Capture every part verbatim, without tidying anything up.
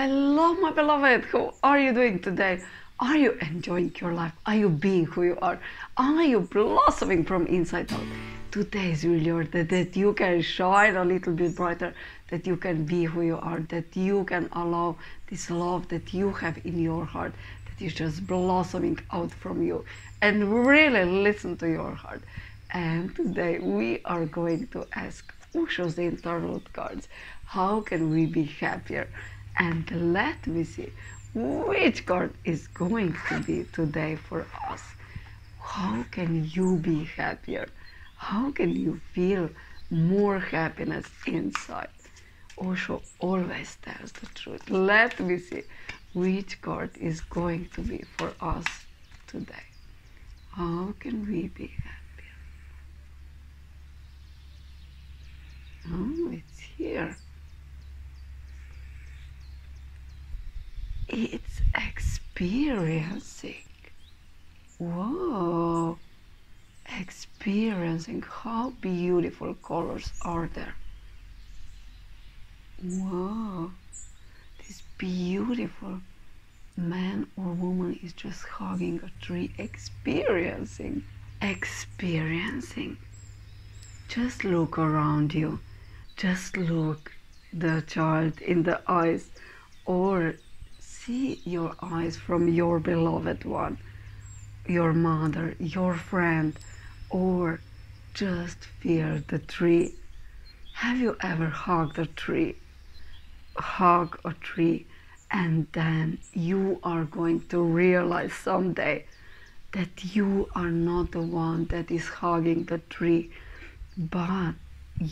Hello, my beloved. How are you doing today? Are you enjoying your life? Are you being who you are? Are you blossoming from inside out? Today is really your day that you can shine a little bit brighter, that you can be who you are, that you can allow this love that you have in your heart, that is just blossoming out from you, and really listen to your heart. And today we are going to ask Osho's the internal cards, how can we be happier? And let me see which card is going to be today for us. How can you be happier? How can you feel more happiness inside? Osho always tells the truth. Let me see which card is going to be for us today. How can we be happy? Oh, it's here. It's experiencing. Whoa! Experiencing. How beautiful colors are there. Whoa! This beautiful man or woman is just hugging a tree. Experiencing. Experiencing. Just look around you. Just look the child in the eyes, or see your eyes from your beloved one, your mother, your friend, or just feel the tree. Have you ever hugged a tree? Hug a tree, and then you are going to realize someday that you are not the one that is hugging the tree, but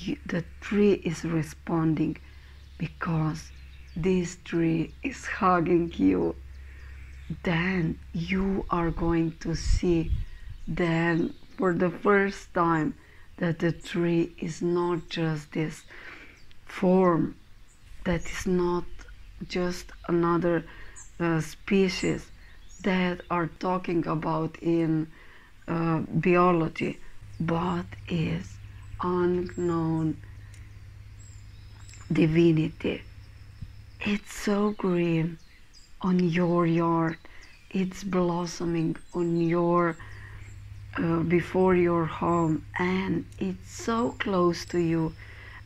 You, the tree is responding, because this tree is hugging you. Then you are going to see then for the first time that the tree is not just this form, that is not just another uh, species that are talking about in uh, biology, but is unknown divinity. It's so green on your yard, it's blossoming on your uh, before your home, and it's so close to you,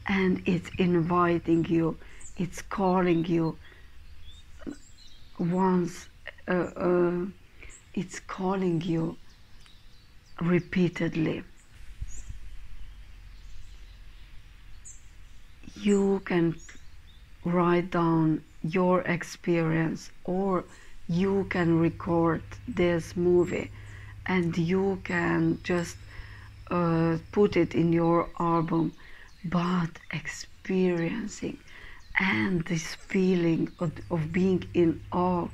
and it's inviting you, it's calling you once, uh, uh, it's calling you repeatedly. You can write down your experience, or you can record this movie and you can just uh, put it in your album, but experiencing and this feeling of, of being in awe,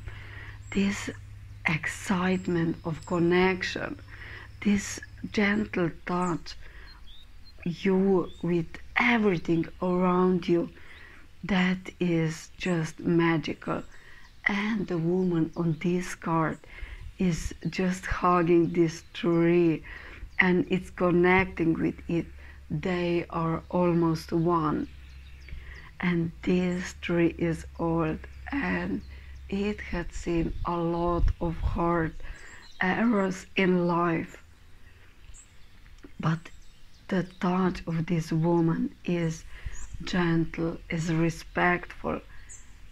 this excitement of connection, this gentle touch, you with everything around you, that is just magical. And the woman on this card is just hugging this tree and it's connecting with it. They are almost one, and this tree is old and it had seen a lot of hard errors in life, but the touch of this woman is gentle, is respectful,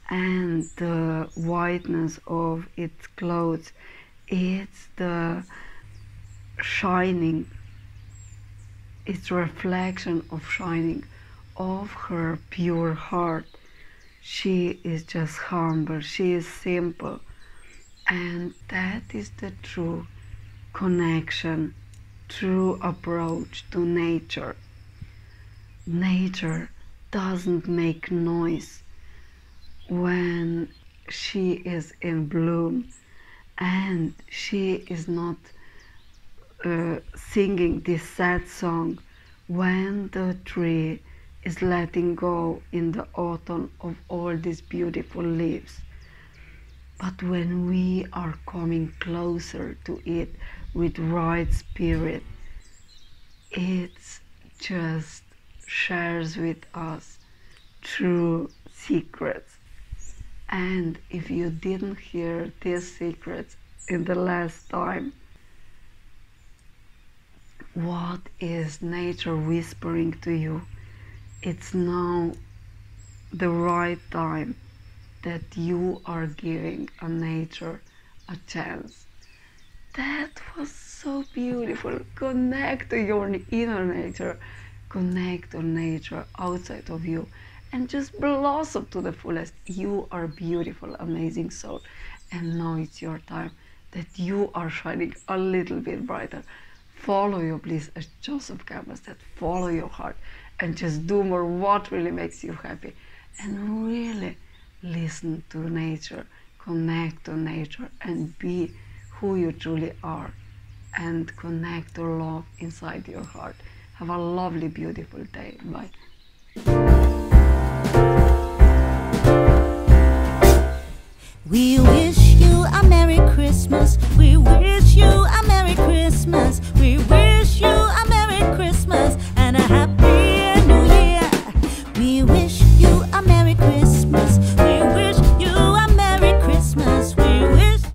and the whiteness of its clothes, it's the shining, its reflection of shining of her pure heart. She is just humble, she is simple, and that is the true connection, true approach to nature. Nature doesn't make noise when she is in bloom, and she is not uh, singing this sad song when the tree is letting go in the autumn of all these beautiful leaves. But when we are coming closer to it with right spirit, it just shares with us true secrets. And if you didn't hear these secrets in the last time, what is nature whispering to you? It's now the right time that you are giving a nature a chance. That was so beautiful. Connect to your inner nature. Connect to nature outside of you and just blossom to the fullest. You are beautiful, amazing soul. And now it's your time that you are shining a little bit brighter. Follow your bliss, as Joseph Campbell said, follow your heart and just do more what really makes you happy. And really listen to nature, connect to nature and be who you truly are, and connect to love inside your heart. Have a lovely, beautiful day. Bye.